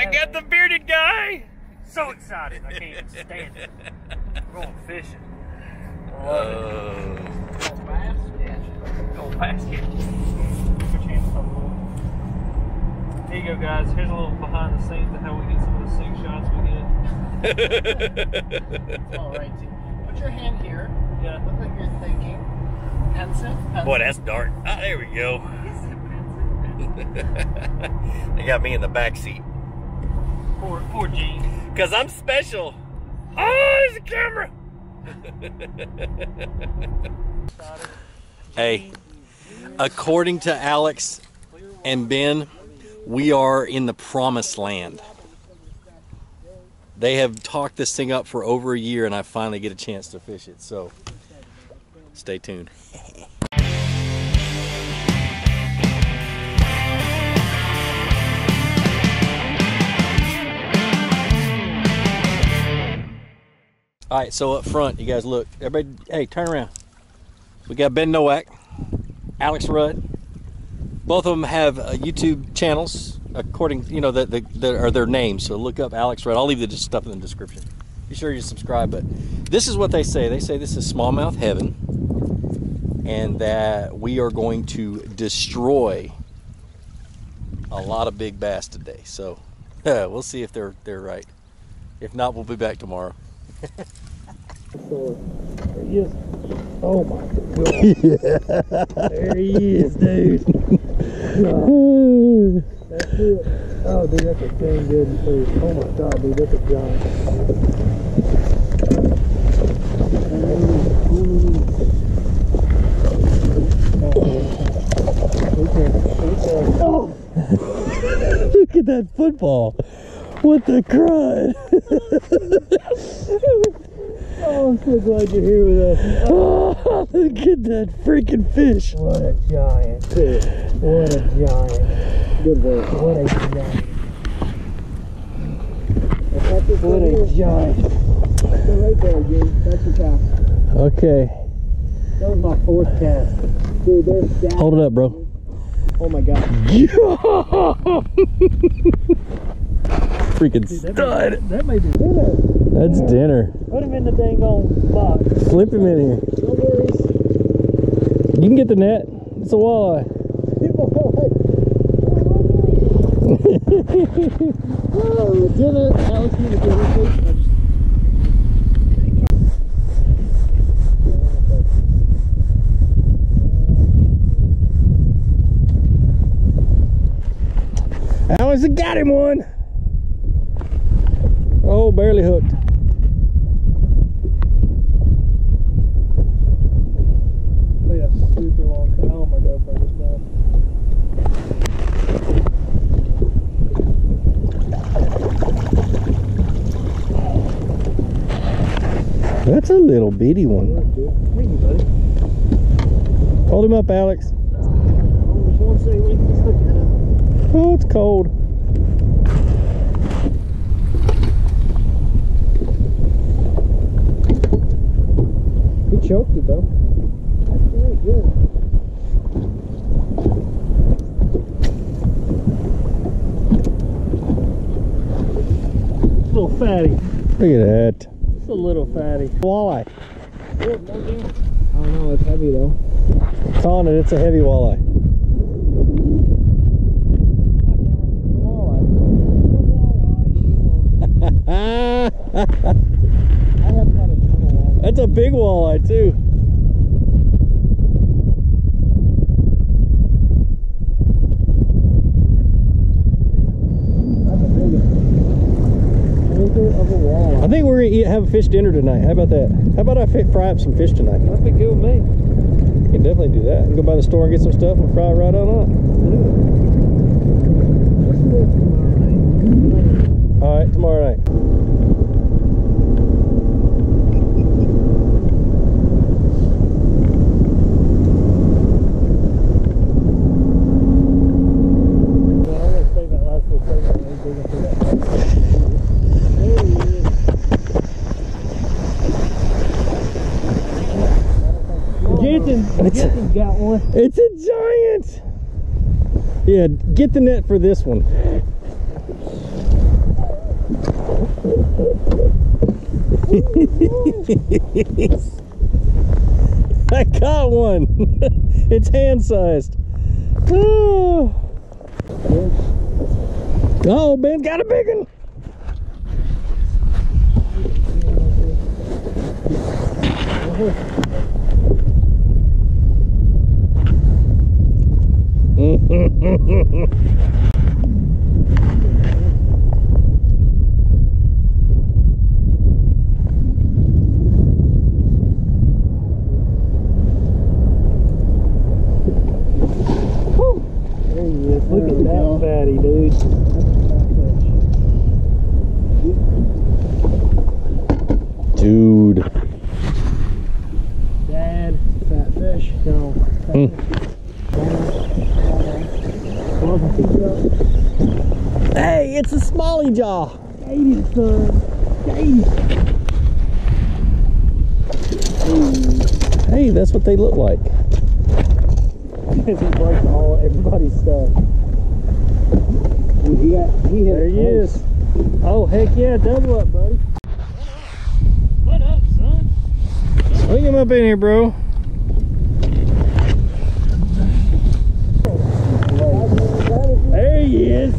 I got the bearded guy. So excited. I can't even stand it. We're going fishing. I love it. Go bass catch. Go bass catch. Put your hands up a little. There you go, guys. Here's a little behind the scenes of how we get some of the sink shots we get. All right. Put your hand here. Yeah. Look like you're thinking. Pensive. Boy, that's dark. Ah, there we go. They got me in the back seat. Poor Gene. Because I'm special. Oh, there's a camera. Hey, according to Alex and Ben, we are in the promised land. They have talked this thing up for over a year, and I finally get a chance to fish it. So stay tuned. All right, so up front, you guys look. Everybody, hey, turn around. We got Ben Nowak, Alex Rudd. Both of them have YouTube channels, according, you know, that are their names. So look up Alex Rudd. I'll leave the stuff in the description. Be sure you subscribe. But this is what they say. They say this is smallmouth heaven, and that we are going to destroy a lot of big bass today. So we'll see if they're right. If not, we'll be back tomorrow. Oh my god. Yeah. There he is, dude. Oh, that's it. Oh dude, that's a dang good food. Oh my god, dude, that's a giant. Oh. Look at that football. What the crud? Oh, I'm so glad you're here with us. Oh, look at that freaking fish. What a giant fish. What a giant. Good work. What a giant. What a giant. That's it right there, dude. That's your cast. Okay. That was my fourth cast. Dude, there's that. Hold it up, bro. Oh my god. Freaking dude, that may be dinner. That's dinner. Put him in the dang old box. Flip him in here. No worries. You can get the net. It's a walleye. Oh, dinner. Alex, you need to get it, please. Alex got him one. Oh, barely hooked. They have super long tail. Oh my god, I just died. That's a little bitty one. Hold him up, Alex. Oh, it's cold. He choked it though. That's really good. It's a little fatty. Look at that. It's a little fatty. Walleye. I don't know, it's heavy though. It's on it, it's a heavy walleye. That's a big walleye too. That's a big of a walleye. I think we're gonna have a fish dinner tonight. How about that? How about I fry up some fish tonight? That'd be good with me. You can definitely do that. Go by the store and get some stuff and fry it right on up. All right, tomorrow night. Jensen's got one. It's a giant. Yeah, get the net for this one. I caught one. It's hand sized. Oh. Oh, Ben got a big one. Look at that fatty, dude. Dude. Dad, fat fish. No. Fat fish. Hey, it's a smallie jaw. 80, son. 80. Hey, that's what they look like. Because he breaks all everybody's stuff. He there he is. Oh, heck yeah, double up, buddy. What up, son? Swing him up in here, bro. There he is.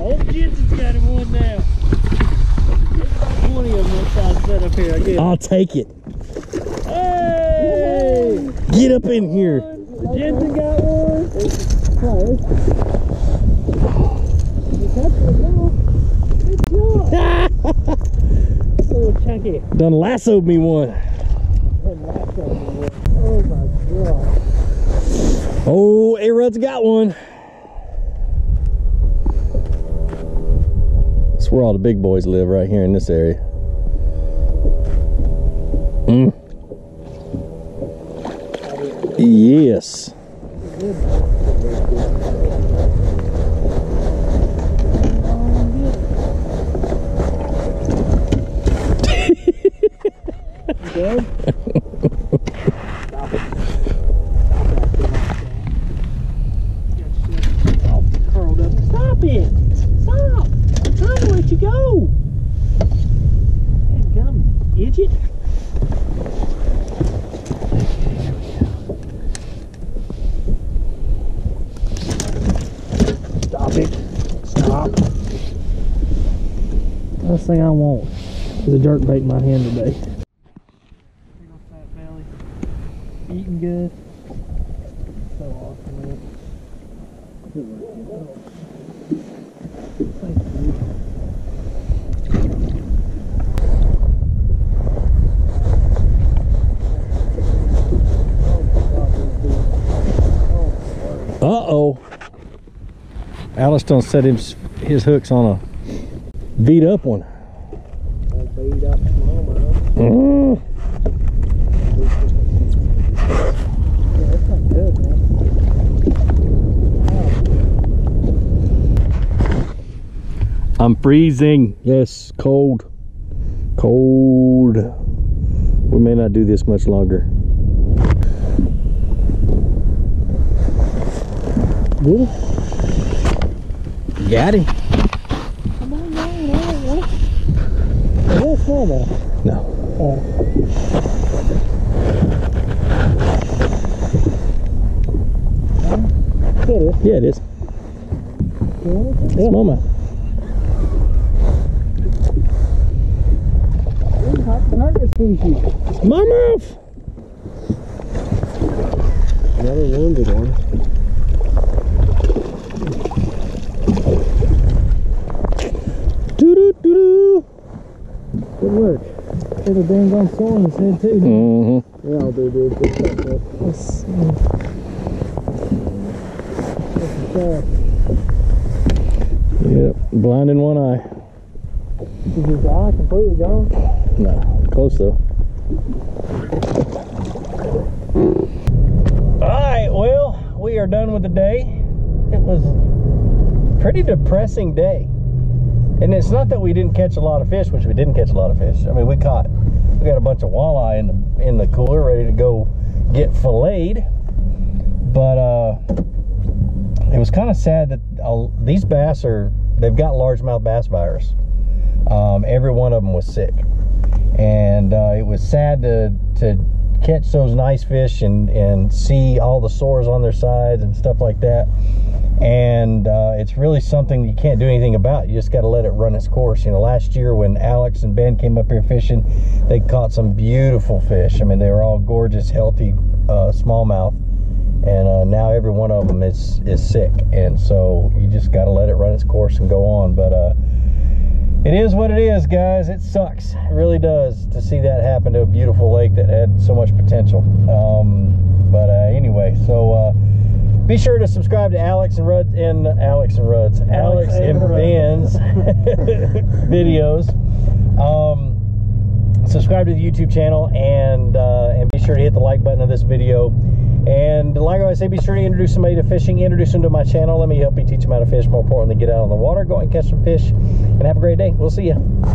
Old Jensen's got him one now. 20 of them inside set up here, I guess. I'll take it. Hey! Get up in here. The Jensen got one. Done lassoed me one. Oh my god. Oh, A-Rud's got one. That's where all the big boys live, right here in this area. Yes. Stop it. Stop it. All curled up. Stop it. Stop. I'm trying to let you go. That gum idiot. Stop it. Stop. Last thing I want is a jerk bait in my hand today. Eating good. So awesome, man. Good work. Thanks, dude. Uh-oh. Alex done set his hooks on a beat up one. Beat up mama. I'm freezing. Yes, cold. Cold. We may not do this much longer. Really? Got him. Come on, no. No. Yeah, it is. It's mama. It's my mouth! Another wounded one. Doo doo doo doo! Good work. There's a dang on sore in his head, too. Mm-hmm. Yeah, I'll do, dude. That's the shot. Yep, blind in one eye. Is his eye completely gone? No, close though. Alright, well, we are done with the day. It was a pretty depressing day. And it's not that we didn't catch a lot of fish, which we didn't catch a lot of fish. I mean, we got a bunch of walleye in the cooler ready to go get filleted. But it was kind of sad that these bass they've got largemouth bass virus. Every one of them was sick, and it was sad to catch those nice fish and see all the sores on their sides and stuff like that. And it's really something you can't do anything about. You just got to let it run its course. You know, last year when Alex and Ben came up here fishing, they caught some beautiful fish. I mean, they were all gorgeous, healthy smallmouth, and now every one of them is sick. And so you just got to let it run its course and go on. But it is what it is, guys. It sucks. It really does to see that happen to a beautiful lake that had so much potential. Anyway, so be sure to subscribe to Alex and Ben's videos. Subscribe to the YouTube channel, and be sure to hit the like button of this video. And like I say, be sure to introduce somebody to fishing. Introduce them to my channel. Let me help you teach them how to fish. More importantly, get out on the water, go and catch some fish, and have a great day. We'll see you.